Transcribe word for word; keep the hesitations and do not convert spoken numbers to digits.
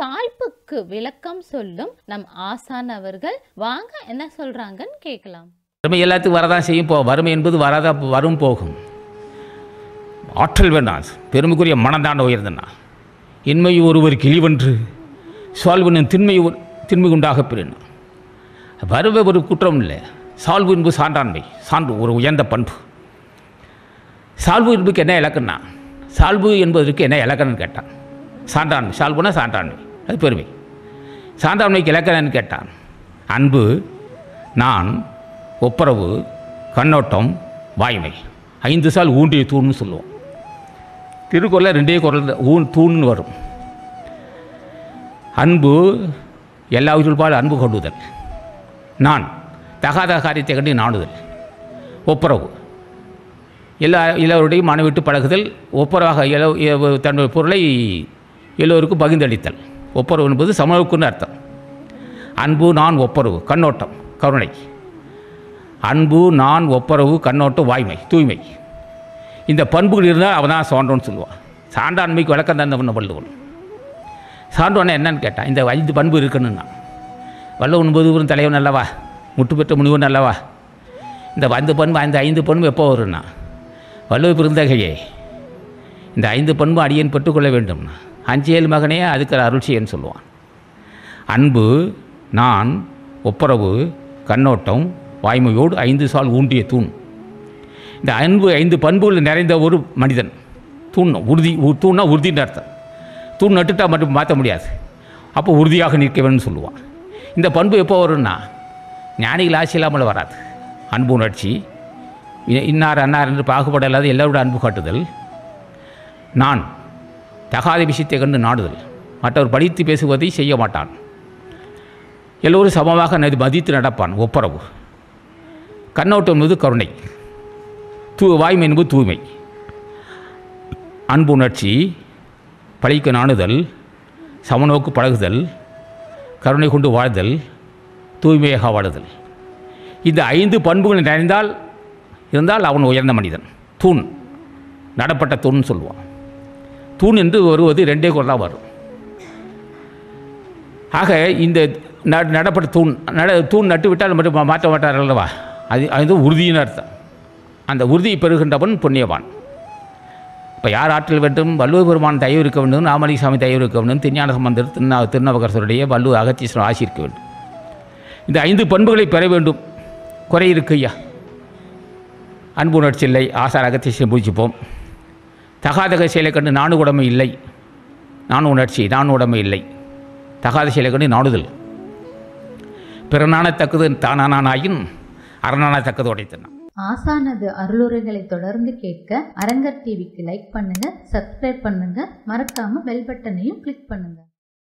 சாய்ப்புக்கு விளக்கம் சொல்லும் நம் ஆசான் அவர்கள் வாங்க என்ன சொல்றாங்கன்னு கேட்கலாம். வறுமை எல்லாத்துக்கும் வரதான் செய்யும். போ வறுமை என்பது வராத வரும் போகும். ஆற்றல் வேண்டாம், பெருமைக்குரிய மனந்தான் உயர்ந்தனா. இன்மை ஒருவர் கிழிவன்று சால்வனின் திண்மை திண்மை உண்டாக பெறணும். வறுமை ஒரு குற்றம் இல்லை, சால்வு என்பது சான்றாண்மை, சான்று ஒரு உயர்ந்த பண்பு. சால்வு என்பதுக்கு என்ன இலக்கணா, சால்பு என்பதற்கு என்ன இலக்கணம்னு கேட்டான். சான்றாண்மை, சால்புனா சான்றாண்மை, அது பெருமை. சான்றாண்மைக்கு இலக்கணம்னு கேட்டான். அன்பு, நான், ஒப்புரவு, கண்ணோட்டம், வாய்மை, ஐந்து சால் ஊண்டிய தூண்னு சொல்லுவோம். திருக்குறளில் ரெண்டே குரல் ஊன் தூண்னு வரும். அன்பு எல்லா உயிர்பால் அன்பு கொண்டுதல், நான் தகாத காரியத்தை கண்டு நாணுதல், ஒப்புரவு எல்லா எல்லோருடையும் மனவிட்டு பழகுதல், ஒப்புரவாக எல்லோ தன்னுடைய பொருளை எல்லோருக்கும் பகிர்ந்தளித்தல். ஒப்புரவு என்பது சமவுக்குன்னு அர்த்தம். அன்பு, நான், ஒப்புரவு, கண்ணோட்டம், கருணை. அன்பு, நான், ஒப்புரவு, கண்ணோட்டம், வாய்மை, தூய்மை. இந்த பண்புகள் இருந்தால் அவன் தான் சான்றோன்னு சொல்லுவான். சான்றாண்மைக்கு வழக்கம் தான் நம்ம வள்ளுவன். சான்றோன்னா என்னன்னு கேட்டான். இந்த ஐந்து பண்பு இருக்குன்னு நான் வள்ளுவன் பொதுவரும் தலைவன் அல்லவா, முட்டு பெற்ற முனிவன் அல்லவா. இந்த ஐந்து பண்பு அந்த ஐந்து பண்பு எப்போ வரும்னா, வள்ளுவர் பிறந்தகையே இந்த ஐந்து பண்பு அடியேன் பெற்றுக்கொள்ள வேண்டும்னா அஞ்சேல் மகனே அதுக்கு அருள்சியன்னு சொல்லுவான். அன்பு, நான், ஒப்புரவு, கண்ணோட்டம், வாய்மையோடு ஐந்து சால் ஊன்றிய தூண். இந்த அன்பு ஐந்து பண்புகள் நிறைந்த ஒரு மனிதன் தூண். உறுதி தூண்னா உறுதின்னு அர்த்தம். தூண் நட்டுட்டா மட்டும் மாற்ற முடியாது, அப்போ உறுதியாக நிற்க வேணும்னு சொல்லுவான். இந்த பண்பு எப்போ வரும்னா ஞானிகள் ஆசை இல்லாமல் வராது. அன்பு உணர்ச்சி, இன்னார் அன்னார் என்று பாகுபாடு இல்லாத எல்லோரோட அன்பு காட்டுதல், நான் தகாத விஷயத்தை கண்டு நாடுதல், மற்றவர் படித்து பேசுவதை செய்ய மாட்டான், எல்லோரும் சமமாக மதித்து நடப்பான், ஒப்புரவு. கண்ணோட்டம் என்பது கருணை, தூ வாய்மை என்பது தூய்மை. அன்பு உணர்ச்சி, பழிக்கு நாணுதல், சமநோக்கு பழகுதல், கருணை கொண்டு வாழ்தல், தூய்மையாக வாழுதல். இந்த ஐந்து பண்புகள் நிறைந்தால் இருந்தால் அவன் உயர்ந்த மனிதன். தூண் நடப்பட்ட தூண்னு சொல்லுவான். தூண் என்று வருவது ரெண்டே குரல் தான் வரும். ஆக இந்த நடப்பட்ட தூண் நட தூண் நட்டுவிட்டால் மட்டும் மாற்ற மாட்டார் அல்லவா, அது அது உறுதியின் அர்த்தம். அந்த உறுதியை பெறுகின்றவன் புண்ணியவான். இப்போ யார் ஆற்றல் வேண்டும், வள்ளுவர் பெருமான் தயவு இருக்க வேண்டும், ராமலிங்க சாமி தயவு இருக்க வேண்டும், திருஞான சம்பந்தர் திருநா திருநாவுக்கரசருடைய வள்ளுவர் அகத்தீஸ்வரர் ஆசி இருக்க வேண்டும். இந்த ஐந்து பண்புகளை பெற வேண்டும். குறை இருக்கு ஐயா, அன்பு உணர்ச்சி இல்லை, ஆசார் அகத்தீஸ்வரன் பூஜிப்போம், தகாதக செயலை கண்டு நானு உடமை இல்லை, நானு உணர்ச்சி நானு உடமை இல்லை, தகாத செயலை கண்டு நாடுதல், பிறனான தக்கது தானானாயின் அரணான தக்கது உடைத்தன. ஆசானது அருளுரைகளை தொடர்ந்து கேட்க அரங்கர் டிவிக்கு லைக் பண்ணுங்க, சப்ஸ்கிரைப் பண்ணுங்க, மறக்காம பெல் பட்டனையும் கிளிக் பண்ணுங்க.